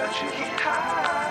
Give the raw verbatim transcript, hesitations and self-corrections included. that you can.